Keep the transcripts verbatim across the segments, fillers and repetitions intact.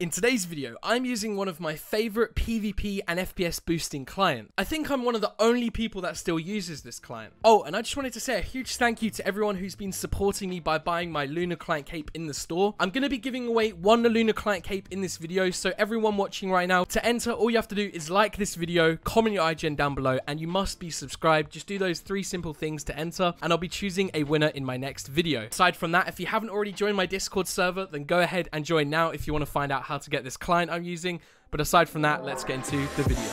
In today's video, I'm using one of my favorite PvP and F P S boosting clients. I think I'm one of the only people that still uses this client. Oh, and I just wanted to say a huge thank you to everyone who's been supporting me by buying my Lunar Client cape in the store. I'm going to be giving away one Lunar Client cape in this video, so everyone watching right now, to enter, all you have to do is like this video, comment your I G N down below, and you must be subscribed. Just do those three simple things to enter, and I'll be choosing a winner in my next video. Aside from that, if you haven't already joined my Discord server, then go ahead and join now if you want to find out how to get this client I'm using. But aside from that, let's get into the video.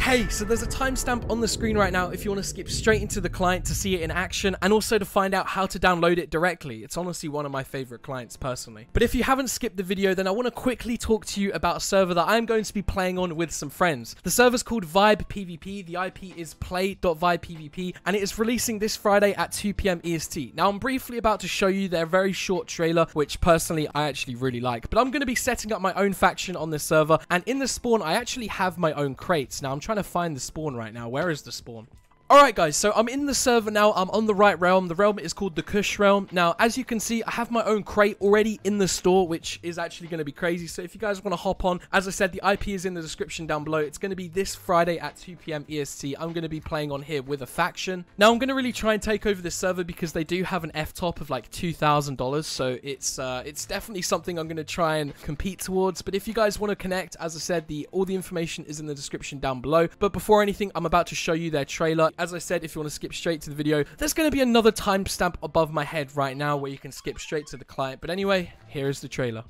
Hey, so there's a timestamp on the screen right now if you want to skip straight into the client to see it in action, and also to find out how to download it directly. It's honestly one of my favorite clients personally. But if you haven't skipped the video, then I want to quickly talk to you about a server that I'm going to be playing on with some friends. The server's called Vibe PvP. The I P is play dot vibe p v p, and it is releasing this Friday at two p m E S T. Now, I'm briefly about to show you their very short trailer, which personally I actually really like. But I'm going to be setting up my own faction on this server, and in the spawn, I actually have my own crates. Now, I'm trying Trying to find the spawn right now. Where is the spawn? Alright guys, so I'm in the server now, I'm on the right realm. The realm is called the Kush Realm. Now, as you can see, I have my own crate already in the store, which is actually going to be crazy. So if you guys want to hop on, as I said, the I P is in the description down below. It's going to be this Friday at two p m E S T. I'm going to be playing on here with a faction. Now, I'm going to really try and take over this server because they do have an F top of like two thousand dollars. So it's uh, it's definitely something I'm going to try and compete towards. But if you guys want to connect, as I said, the all the information is in the description down below. But before anything, I'm about to show you their trailer. As I said, if you want to skip straight to the video, there's going to be another timestamp above my head right now where you can skip straight to the client. But anyway, here is the trailer.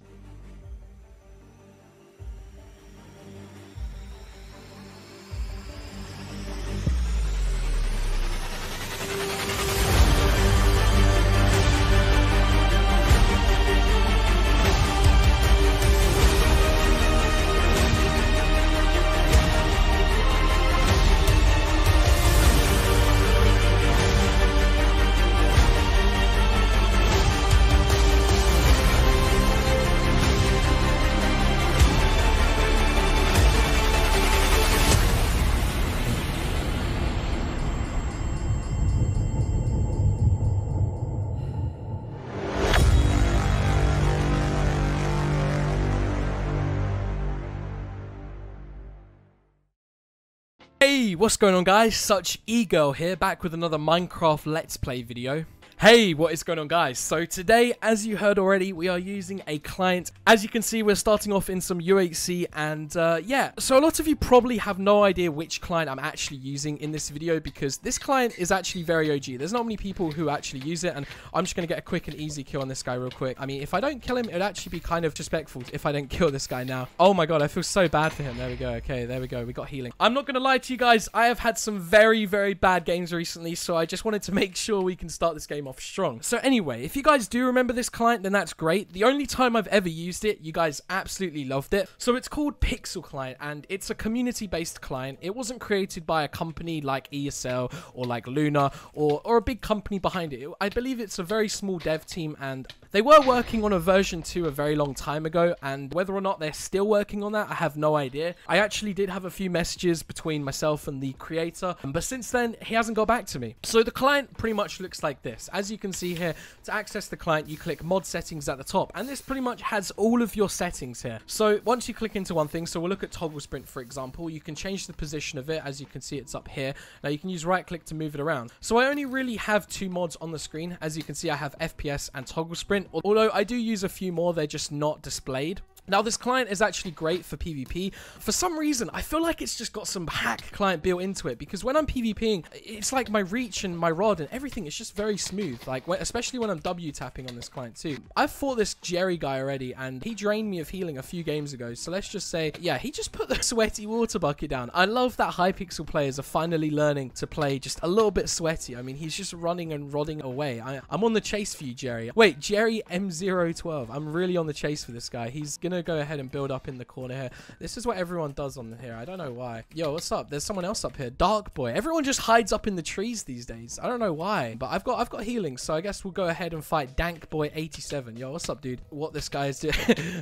Hey, what's going on guys? Such E-Girl here, back with another Minecraft Let's Play video. Hey, what is going on guys? So today, as you heard already, we are using a client. As you can see, we're starting off in some U H C, and uh, yeah. So a lot of you probably have no idea which client I'm actually using in this video because this client is actually very O G. There's not many people who actually use it, and I'm just going to get a quick and easy kill on this guy real quick. I mean, if I don't kill him, it would actually be kind of disrespectful if I didn't kill this guy now. Oh my god, I feel so bad for him. There we go. Okay, there we go. We got healing. I'm not going to lie to you guys. I have had some very, very bad games recently, so I just wanted to make sure we can start this game off strong. So anyway, if you guys do remember this client, then that's great. The only time I've ever used it, you guys absolutely loved it. So it's called Pixel Client, and it's a community-based client. It wasn't created by a company like E S L or like Luna or, or a big company behind it. I believe it's a very small dev team, and they were working on a version two a very long time ago, and whether or not they're still working on that, I have no idea. I actually did have a few messages between myself and the creator, but since then, he hasn't got back to me. So the client pretty much looks like this. As you can see here, to access the client, you click mod settings at the top, and this pretty much has all of your settings here. So once you click into one thing, so we'll look at toggle sprint, for example, you can change the position of it. As you can see, it's up here. Now you can use right click to move it around. So I only really have two mods on the screen. As you can see, I have F P S and toggle sprint, although I do use a few more, they're just not displayed. Now, this client is actually great for PvP. For some reason, I feel like it's just got some hack client built into it, because when I'm PvPing, it's like my reach and my rod and everything is just very smooth, like when, especially when I'm W tapping on this client too. I've fought this Jerry guy already, and he drained me of healing a few games ago, so let's just say, yeah, he just put the sweaty water bucket down. I love that Hypixel players are finally learning to play just a little bit sweaty. I mean, he's just running and rodding away. I, I'm on the chase for you, Jerry. Wait, Jerry M zero twelve. I'm really on the chase for this guy. He's gonna going to go ahead and build up in the corner here. This is what everyone does on here. I don't know why. Yo, what's up? There's someone else up here. Dark boy. Everyone just hides up in the trees these days. I don't know why, but I've got I've got healing, so I guess we'll go ahead and fight Dank boy eighty-seven. Yo, what's up, dude? What this guy is doing.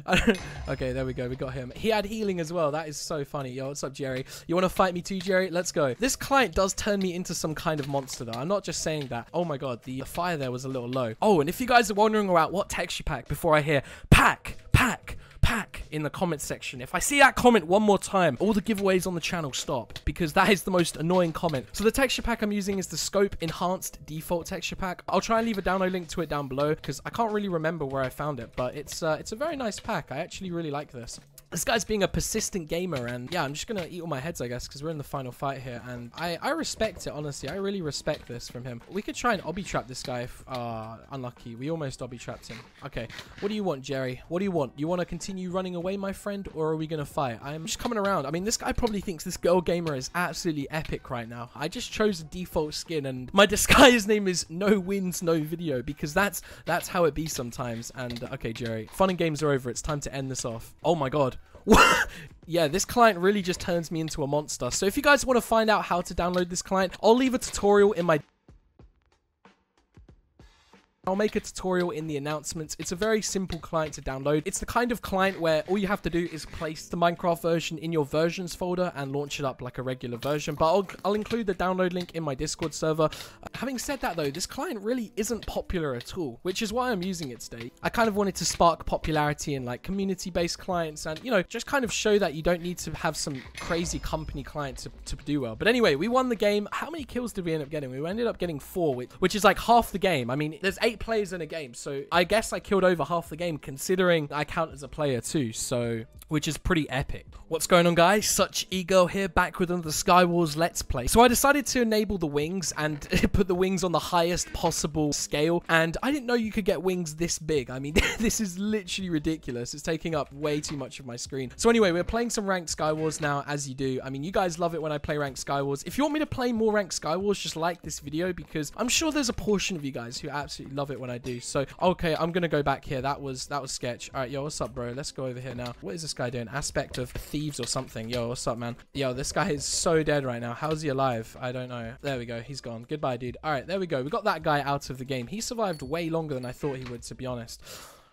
I don't... Okay, there we go. We got him. He had healing as well. That is so funny. Yo, what's up, Jerry? You want to fight me too, Jerry? Let's go. This client does turn me into some kind of monster, though. I'm not just saying that. Oh my god, the, the fire there was a little low. Oh, and if you guys are wondering about what texture pack before I hear pack, pack, pack in the comment section, if I see that comment one more time, all the giveaways on the channel stop, because that is the most annoying comment. So the texture pack I'm using is the Scope Enhanced Default Texture Pack. I'll try and leave a download link to it down below, because I can't really remember where I found it, but it's uh, it's a very nice pack. I actually really like this. This guy's being a persistent gamer, and yeah, I'm just gonna eat all my heads, I guess, because we're in the final fight here, and I, I respect it, honestly. I really respect this from him. We could try and obby-trap this guy if, uh, unlucky. We almost obby-trapped him. Okay, what do you want, Jerry? What do you want? You want to continue running away, my friend, or are we gonna fight? I'm just coming around. I mean, this guy probably thinks this girl gamer is absolutely epic right now. I just chose a default skin, and my disguise name is No Wins, No Video, because that's, that's how it be sometimes, and, uh, okay, Jerry, fun and games are over. It's time to end this off. Oh my god. Yeah, this client really just turns me into a monster. So if you guys want to find out how to download this client, I'll leave a tutorial in my... I'll make a tutorial in the announcements. It's a very simple client to download. It's the kind of client where all you have to do is place the Minecraft version in your versions folder and launch it up like a regular version. But I'll, I'll include the download link in my Discord server. Uh, having said that, though, this client really isn't popular at all, which is why I'm using it today. I kind of wanted to spark popularity in like community-based clients and, you know, just kind of show that you don't need to have some crazy company client to, to do well. But anyway, we won the game. How many kills did we end up getting? We ended up getting four, which, which is like half the game. I mean, there's eight players in a game, so I guess I killed over half the game, considering I count as a player too, so which is pretty epic. What's going on, guys? SuchSpeed here, back with another Skywars Let's Play. So I decided to enable the wings and put the wings on the highest possible scale, and I didn't know you could get wings this big. I mean, this is literally ridiculous. It's taking up way too much of my screen. So anyway, we're playing some ranked Skywars now, as you do. I mean, you guys love it when I play ranked Skywars. If you want me to play more ranked Skywars, just like this video, because I'm sure there's a portion of you guys who absolutely love it when I do. So okay, I'm gonna go back here. That was that was sketch. All right, yo, what's up, bro? Let's go over here now. What is this guy doing? Aspect of thieves or something. Yo, what's up, man? Yo, this guy is so dead right now. How's he alive? I don't know. There we go. He's gone. Goodbye, dude. All right, there we go. We got that guy out of the game. He survived way longer than I thought he would, to be honest.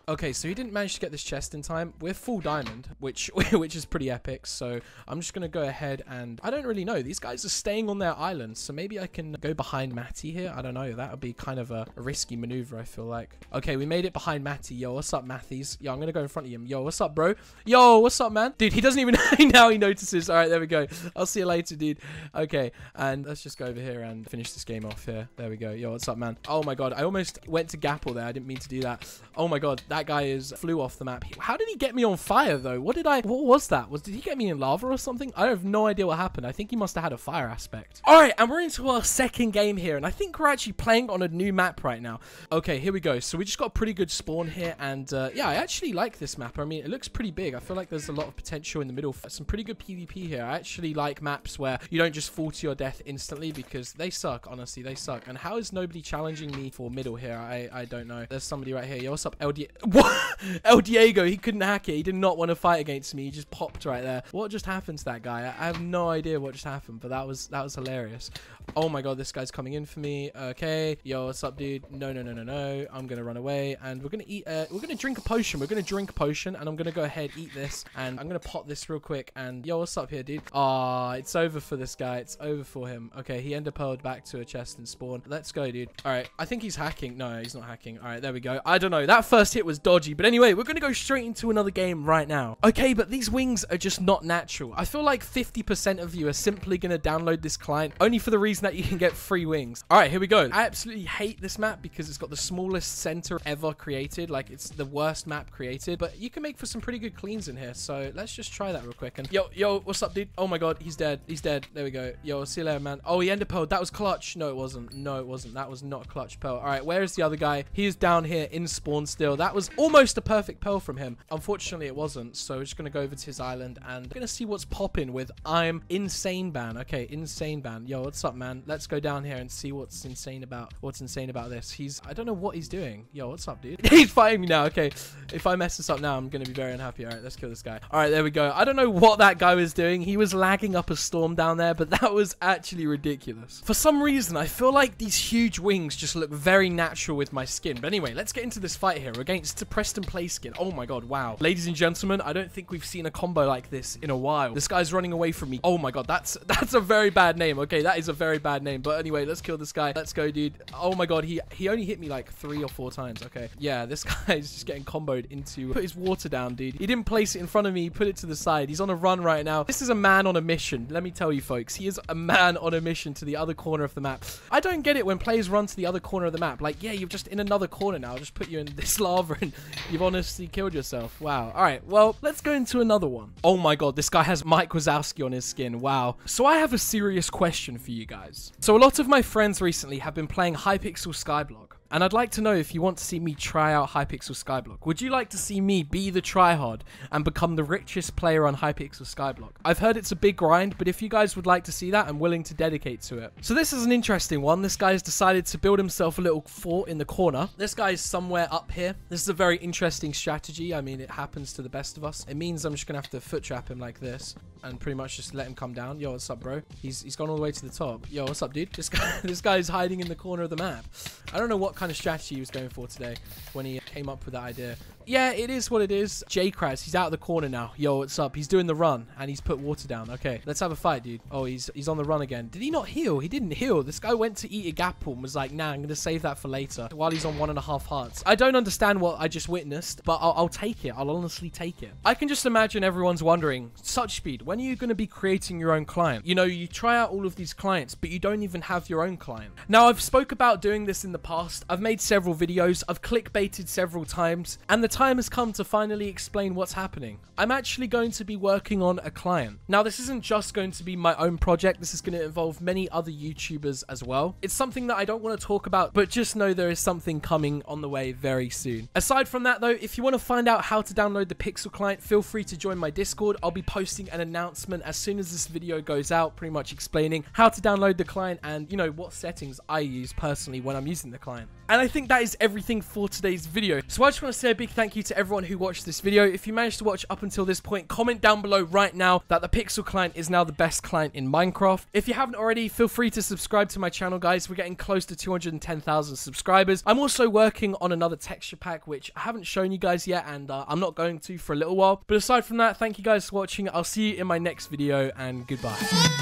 Okay, so he didn't manage to get this chest in time. We're full diamond, which which is pretty epic. So I'm just going to go ahead and... I don't really know. These guys are staying on their island. So maybe I can go behind Matty here. I don't know. That would be kind of a, a risky maneuver, I feel like. Okay, we made it behind Matty. Yo, what's up, Matthews? Yo, I'm going to go in front of him. Yo, what's up, bro? Yo, what's up, man? Dude, he doesn't even know. Now he notices. All right, there we go. I'll see you later, dude. Okay, and let's just go over here and finish this game off here. There we go. Yo, what's up, man? Oh, my God. I almost went to Gapple there. I didn't mean to do that. Oh, my God. That guy is flew off the map. How did he get me on fire though? What did I, what was that? Was, did he get me in lava or something? I have no idea what happened. I think he must have had a fire aspect. All right, and we're into our second game here, and I think we're actually playing on a new map right now. Okay, here we go. So we just got a pretty good spawn here, and uh, yeah, I actually like this map. I mean, it looks pretty big. I feel like there's a lot of potential in the middle for some pretty good PvP here. I actually like maps where you don't just fall to your death instantly, because they suck, honestly, they suck. And how is nobody challenging me for middle here? I, I don't know. There's somebody right here. Yo, what's up, L D? What? El Diego, he couldn't hack it. He did not want to fight against me. He just popped right there. What just happened to that guy? I have no idea what just happened, but that was that was hilarious. Oh my god, this guy's coming in for me. Okay, yo, what's up, dude? No, no, no, no, no. I'm gonna run away, and we're gonna eat. Uh, we're gonna drink a potion. We're gonna drink a potion, and I'm gonna go ahead eat this, and I'm gonna pot this real quick. And yo, what's up here, dude? Ah, it's over for this guy. It's over for him. Okay, he ender pearled back to a chest and spawn. Let's go, dude. All right, I think he's hacking. No, he's not hacking. All right, there we go. I don't know. That first hit was dodgy, but anyway, we're gonna go straight into another game right now. Okay, but these wings are just not natural. I feel like fifty percent of you are simply gonna download this client only for the reason that you can get free wings. All right, here we go. I absolutely hate this map because it's got the smallest center ever created. Like, it's the worst map created, but you can make for some pretty good cleans in here, so let's just try that real quick. And yo, yo, what's up, dude? Oh my god, he's dead, he's dead. There we go. Yo, see you later, man. Oh, he ender pearled. That was clutch. No, it wasn't. No, it wasn't. That was not clutch pearl. All right, where is the other guy? He is down here in spawn still. That was was almost a perfect pearl from him. Unfortunately, it wasn't. So we're just going to go over to his island and we're going to see what's popping with I'm Insane Ban. Okay, Insane Ban. Yo, what's up, man? Let's go down here and see what's insane about what's insane about this. He's, I don't know what he's doing. Yo, what's up, dude? He's fighting me now. Okay, if I mess this up now, I'm going to be very unhappy. All right, let's kill this guy. All right, there we go. I don't know what that guy was doing. He was lagging up a storm down there, but that was actually ridiculous. For some reason, I feel like these huge wings just look very natural with my skin. But anyway, let's get into this fight here against the Preston Play skin. Oh my god, wow. Ladies and gentlemen, I don't think we've seen a combo like this in a while. This guy's running away from me. Oh my god, that's that's a very bad name. Okay, that is a very bad name. But anyway, let's kill this guy. Let's go, dude. Oh my god, he he only hit me like three or four times. Okay, yeah, this guy is just getting comboed into. Put his water down, dude. He didn't place it in front of me. He put it to the side. He's on a run right now. This is a man on a mission. Let me tell you, folks. He is a man on a mission to the other corner of the map. I don't get it when players run to the other corner of the map. Like, yeah, you're just in another corner now. I'll just put you in this lava and you've honestly killed yourself. Wow. All right, well, let's go into another one. Oh my god, this guy has Mike Wazowski on his skin. Wow. So I have a serious question for you guys. So a lot of my friends recently have been playing Hypixel Skyblock. And I'd like to know if you want to see me try out Hypixel Skyblock. Would you like to see me be the tryhard and become the richest player on Hypixel Skyblock? I've heard it's a big grind, but if you guys would like to see that, I'm willing to dedicate to it. So this is an interesting one. This guy's decided to build himself a little fort in the corner. This guy's somewhere up here. This is a very interesting strategy. I mean, it happens to the best of us. It means I'm just going to have to foot trap him like this and pretty much just let him come down. Yo, what's up, bro? He's, he's gone all the way to the top. Yo, what's up, dude? This guy, this guy's hiding in the corner of the map. I don't know what kind of strategy he was going for today when he came up with that idea. Yeah, it is what it is. J Kraz, he's out of the corner now. Yo, what's up? He's doing the run and he's put water down. Okay, let's have a fight, dude. Oh, he's he's on the run again. Did he not heal? He didn't heal. This guy went to eat a gap and was like, nah, I'm gonna save that for later while he's on one and a half hearts. I don't understand what I just witnessed, but I'll, I'll take it. I'll honestly take it. I can just imagine everyone's wondering, SuchSpeed, when are you gonna be creating your own client? You know, you try out all of these clients, but you don't even have your own client. Now, I've spoke about doing this in the past. I've made several videos. I've clickbaited several times, and the time has come to finally explain what's happening. I'm actually going to be working on a client. Now, this isn't just going to be my own project. This is going to involve many other YouTubers as well. It's something that I don't want to talk about, but just know there is something coming on the way very soon. Aside from that, though, if you want to find out how to download the Pixel Client, feel free to join my Discord. I'll be posting an announcement as soon as this video goes out, pretty much explaining how to download the client and, you know, what settings I use personally when I'm using the client. And I think that is everything for today's video. So I just want to say a big thank you to everyone who watched this video. If you managed to watch up until this point, comment down below right now that the Pixel Client is now the best client in Minecraft. If you haven't already, feel free to subscribe to my channel, guys. We're getting close to two hundred ten thousand subscribers. I'm also working on another texture pack, which I haven't shown you guys yet, and uh, I'm not going to for a little while. But aside from that, thank you guys for watching. I'll see you in my next video, and goodbye.